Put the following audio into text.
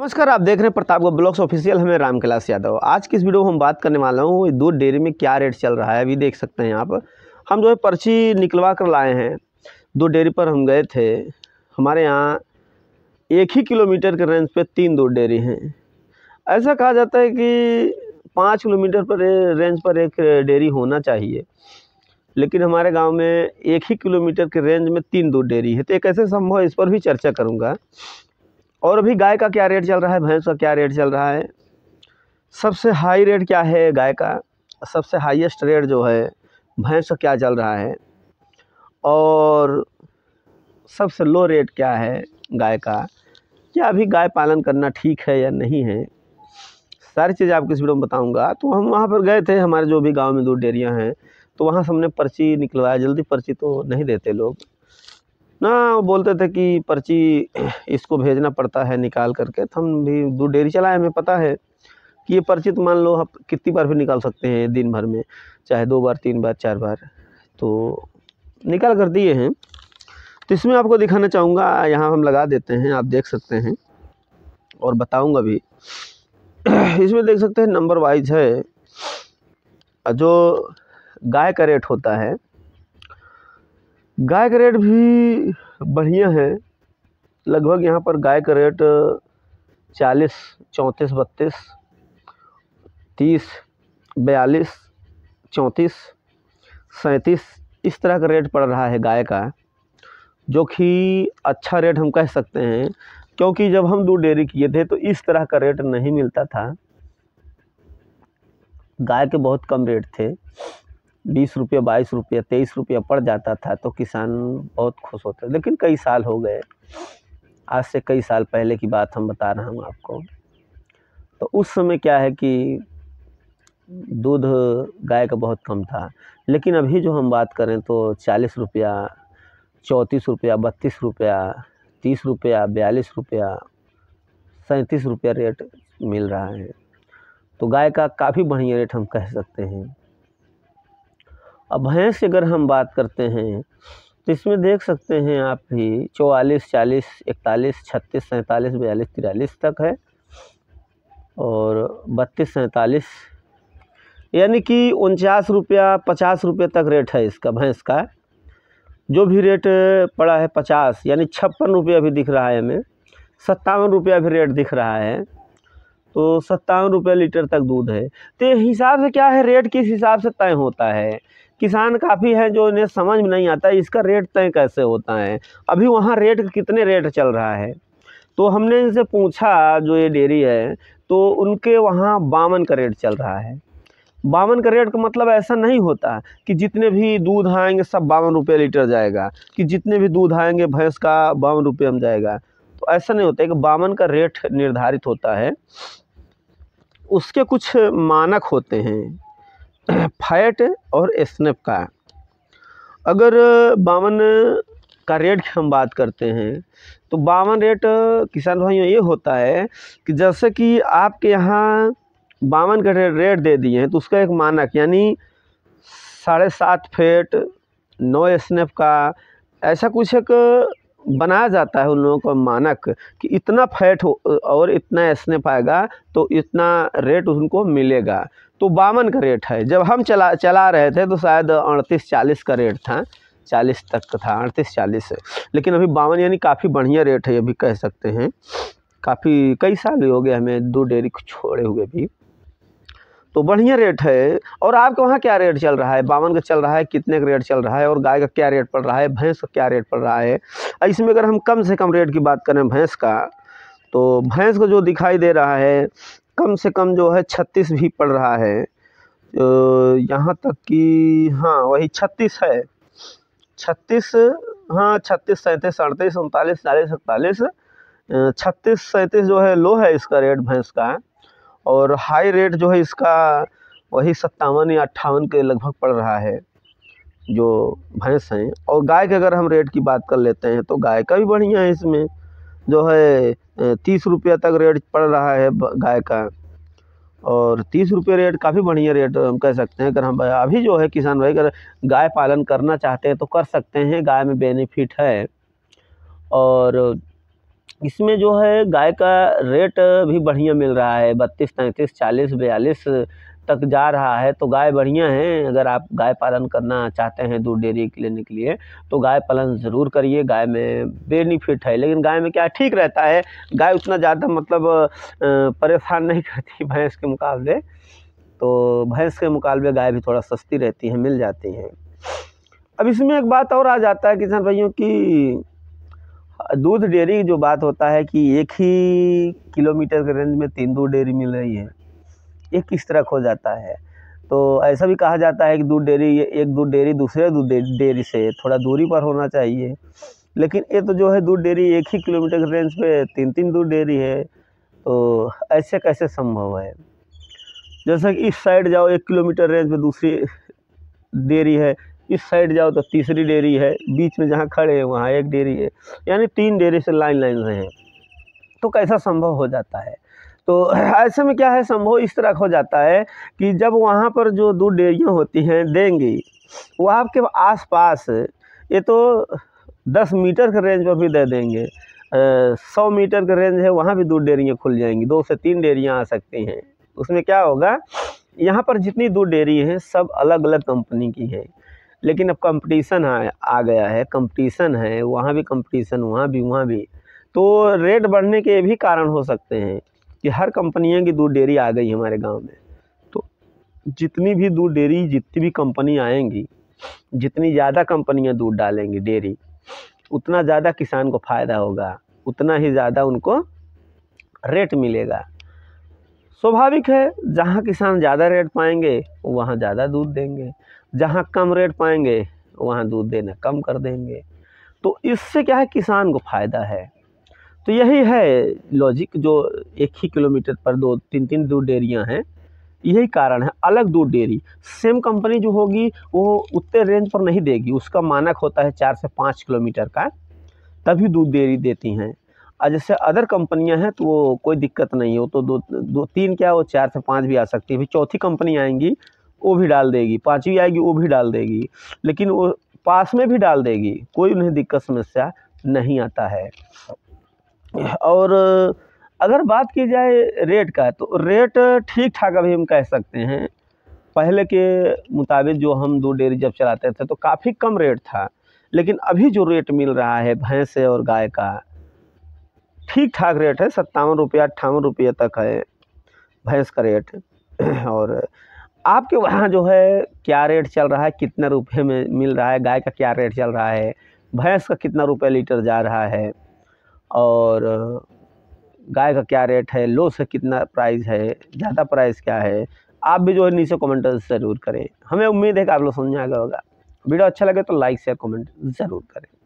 नमस्कार, आप देख रहे हैं प्रतापगढ़ ब्लॉग्स ऑफिशियल। हमें रामकैलाश यादव। आज की इस वीडियो में हम बात करने वाला हूँ दूध डेयरी में क्या रेट चल रहा है। अभी देख सकते हैं आप, हम जो है पर्ची निकलवा कर लाए हैं। दूध डेयरी पर हम गए थे। हमारे यहाँ एक ही किलोमीटर के रेंज पे 3 दूध डेयरी हैं। ऐसा कहा जाता है कि 5 किलोमीटर पर रेंज पर एक डेयरी होना चाहिए, लेकिन हमारे गाँव में एक ही किलोमीटर के रेंज में 3 दूध डेयरी है। तो ये कैसे संभव है, इस पर भी चर्चा करूँगा। और अभी गाय का क्या रेट चल रहा है, भैंस का क्या रेट चल रहा है, सबसे हाई रेट क्या है गाय का, सबसे हाईएस्ट रेट जो है भैंस का क्या चल रहा है, और सबसे लो रेट क्या है गाय का, क्या अभी गाय पालन करना ठीक है या नहीं है, सारी चीज़ें आपको इस वीडियो में बताऊंगा। तो हम वहाँ पर गए थे, हमारे जो भी गांव में दूध डेयरियाँ हैं, तो वहाँ से हमने पर्ची निकलवाया। जल्दी पर्ची तो नहीं देते लोग ना, वो बोलते थे कि पर्ची इसको भेजना पड़ता है निकाल करके। तो हम भी दूध डेयरी चलाए, हमें पता है कि ये पर्ची तो मान लो आप कितनी बार भी निकाल सकते हैं दिन भर में, चाहे 2 बार 3 बार 4 बार, तो निकाल कर दिए हैं। तो इसमें आपको दिखाना चाहूँगा, यहाँ हम लगा देते हैं, आप देख सकते हैं, और बताऊँगा भी। इसमें देख सकते हैं नंबर वाइज है जो गाय का रेट होता है। गाय का रेट भी बढ़िया है। लगभग यहाँ पर गाय का रेट 40, 44, 32, 30, 42, 34, 37 इस तरह का रेट पड़ रहा है गाय का, जो कि अच्छा रेट हम कह सकते हैं, क्योंकि जब हम दूध डेयरी किए थे तो इस तरह का रेट नहीं मिलता था। गाय के बहुत कम रेट थे, 20 रुपये, 22 रुपये, 23 रुपये पड़ जाता था, तो किसान बहुत खुश होते। लेकिन कई साल हो गए, आज से कई साल पहले की बात हम बता रहा हूँ आपको। तो उस समय क्या है कि दूध गाय का बहुत कम था। लेकिन अभी जो हम बात करें तो 40 रुपया, 34 रुपया, 32 रुपया, 30 रुपया, 42 रुपया, 37 रुपया रेट मिल रहा है। तो गाय का काफ़ी बढ़िया रेट हम कह सकते हैं। अब भैंस की अगर हम बात करते हैं तो इसमें देख सकते हैं आप भी 44, 40, 41, 36, 47, 42, 43 तक है, और 32, 47 यानी कि 49 रुपया, 50 रुपये तक रेट है इसका। भैंस का जो भी रेट पड़ा है 50 यानी 56 रुपया भी दिख रहा है हमें, 57 रुपया भी रेट दिख रहा है। तो 57 रुपये लीटर तक दूध है। तो हिसाब से क्या है, रेट किस हिसाब से तय होता है। किसान काफ़ी हैं जो इन्हें समझ में नहीं आता इसका रेट तय कैसे होता है, अभी वहाँ रेट कितने रेट चल रहा है। तो हमने इनसे पूछा, जो ये डेयरी है, तो उनके वहाँ 52 का रेट चल रहा है। 52 का रेट का मतलब ऐसा नहीं होता कि जितने भी दूध आएंगे सब 52 रुपये लीटर जाएगा, कि जितने भी दूध आएंगे भैंस का 52 रुपये में जाएगा। तो ऐसा नहीं होता है कि 52 का रेट निर्धारित होता है। उसके कुछ मानक होते हैं फैट और एसएनएफ का। अगर 52 का रेट की हम बात करते हैं तो 52 रेट किसान भाइयों ये होता है कि जैसे कि आपके यहाँ 52 का रेट दे दिए हैं, तो उसका एक मानक यानी 7.5 फैट, 9 एसएनएफ का, ऐसा कुछ एक बनाया जाता है उन लोगों को मानक कि इतना फैट हो और इतना एसएनएफ आएगा तो इतना रेट उनको मिलेगा। तो 52 का रेट है। जब हम चला रहे थे तो शायद 38, 40 का रेट था, 40 तक का था, 38, 40 है। लेकिन अभी 52 यानी काफ़ी बढ़िया रेट है, ये भी कह सकते हैं। काफ़ी कई साल भी हो गए हमें दूध डेयरी को छोड़े हुए भी, तो बढ़िया रेट है। और आपके वहाँ क्या रेट चल रहा है, 52 का चल रहा है, कितने का रेट चल रहा है, और गाय का क्या रेट पड़ रहा है, भैंस का क्या रेट पड़ रहा है। इसमें अगर हम कम से कम रेट की बात करें भैंस का, तो भैंस का जो दिखाई दे रहा है कम से कम जो है 36 भी पड़ रहा है, यहाँ तक कि हाँ वही 36 है, 36, हाँ 36, 37, 38, 39, 40, 41, 36, 37 जो है लो है इसका रेट भैंस का। और हाई रेट जो है इसका वही 57 या 58 के लगभग पड़ रहा है जो भैंस हैं। और गाय के अगर हम रेट की बात कर लेते हैं तो गाय का भी बढ़िया है। इसमें जो है 30 रुपया तक रेट पड़ रहा है गाय का, और 30 रुपये रेट काफ़ी बढ़िया रेट हम कह सकते हैं। अगर हम अभी जो है किसान भाई अगर गाय पालन करना चाहते हैं तो कर सकते हैं, गाय में बेनिफिट है। और इसमें जो है गाय का रेट भी बढ़िया मिल रहा है, 32, 33, 40, 42 तक जा रहा है। तो गाय बढ़िया है। अगर आप गाय पालन करना चाहते हैं दूध डेयरी लेने के लिए तो गाय पालन ज़रूर करिए, गाय में बेनिफिट है। लेकिन गाय में क्या ठीक रहता है, गाय उतना ज़्यादा मतलब परेशान नहीं करती भैंस के मुकाबले। तो भैंस के मुकाबले गाय भी थोड़ा सस्ती रहती है, मिल जाती है। अब इसमें एक बात और आ जाता है किसान भाइयों की, दूध डेयरी जो बात होता है कि एक ही किलोमीटर के रेंज में 3 दूध डेयरी मिल रही है, ये किस तरह हो जाता है। तो ऐसा भी कहा जाता है कि दूध डेयरी, एक दूध डेयरी दूसरे दूध डेयरी से थोड़ा दूरी पर होना चाहिए, लेकिन ये तो जो है दूध डेयरी एक ही किलोमीटर के रेंज पे 3-3 दूध डेयरी है। तो ऐसे कैसे संभव है। जैसे कि इस साइड जाओ 1 किलोमीटर रेंज पे दूसरी डेयरी है, इस साइड जाओ तो तीसरी डेयरी है, बीच में जहाँ खड़े हैं वहाँ एक डेयरी है, यानी 3 डेयरी से लाइन से हैं। तो कैसा संभव हो जाता है। तो ऐसे में क्या है, संभव इस तरह हो जाता है कि जब वहाँ पर जो दूध डेयरियाँ होती हैं देंगी, वह आपके आसपास ये तो 10 मीटर के रेंज पर भी दे देंगे, 100 मीटर के रेंज है वहाँ भी दूध डेयरियाँ खुल जाएंगी, 2 से 3 डेयरियाँ आ सकती हैं। उसमें क्या होगा, यहाँ पर जितनी दूध डेयरी हैं सब अलग अलग कंपनी की है, लेकिन अब कंपटीशन आ गया है, कंपटीशन है वहाँ भी, कंपटीशन वहाँ भी। तो रेट बढ़ने के भी कारण हो सकते हैं कि हर कंपनियों की दूध डेयरी आ गई हमारे गांव में। तो जितनी भी दूध डेयरी, जितनी भी कंपनी आएंगी, जितनी ज़्यादा कंपनियां दूध डालेंगी डेयरी, उतना ज़्यादा किसान को फ़ायदा होगा, उतना ही ज़्यादा उनको रेट मिलेगा। स्वाभाविक है, जहां किसान ज़्यादा रेट पाएंगे वहां ज़्यादा दूध देंगे, जहां कम रेट पाएंगे वहां दूध देना कम कर देंगे। तो इससे क्या है, किसान को फ़ायदा है। तो यही है लॉजिक, जो एक ही किलोमीटर पर 2-3 दूध डेयरियाँ हैं, यही कारण है। अलग दूध डेयरी, सेम कंपनी जो होगी वो उतने रेंज पर नहीं देगी, उसका मानक होता है 4 से 5 किलोमीटर का, तभी दूध डेयरी देती हैं। और जैसे अदर कंपनियां हैं तो वो कोई दिक्कत नहीं हो, तो 2-3 क्या वो 4 से 5 भी आ सकती है। फिर चौथी कंपनी आएंगी वो भी डाल देगी, 5वीं आएगी वो भी डाल देगी, लेकिन वो पास में भी डाल देगी, कोई उन्हें दिक्कत समस्या नहीं आता है। और अगर बात की जाए रेट का, तो रेट ठीक ठाक अभी हम कह सकते हैं। पहले के मुताबिक जो हम दूध डेयरी जब चलाते थे तो काफ़ी कम रेट था, लेकिन अभी जो रेट मिल रहा है भैंस और गाय का ठीक ठाक रेट है, 57 रुपया 58 रुपये तक है भैंस का रेट। और आपके वहाँ जो है क्या रेट चल रहा है, कितने रुपये में मिल रहा है, गाय का क्या रेट चल रहा है, भैंस का कितना रुपये लीटर जा रहा है, और गाय का क्या रेट है, लो से कितना प्राइस है, ज़्यादा प्राइस क्या है। आप भी जो है नीचे कमेंट ज़रूर करें, हमें उम्मीद है कि आप लोग समझ आ गया होगा। वीडियो अच्छा लगे तो लाइक शेयर कमेंट ज़रूर करें।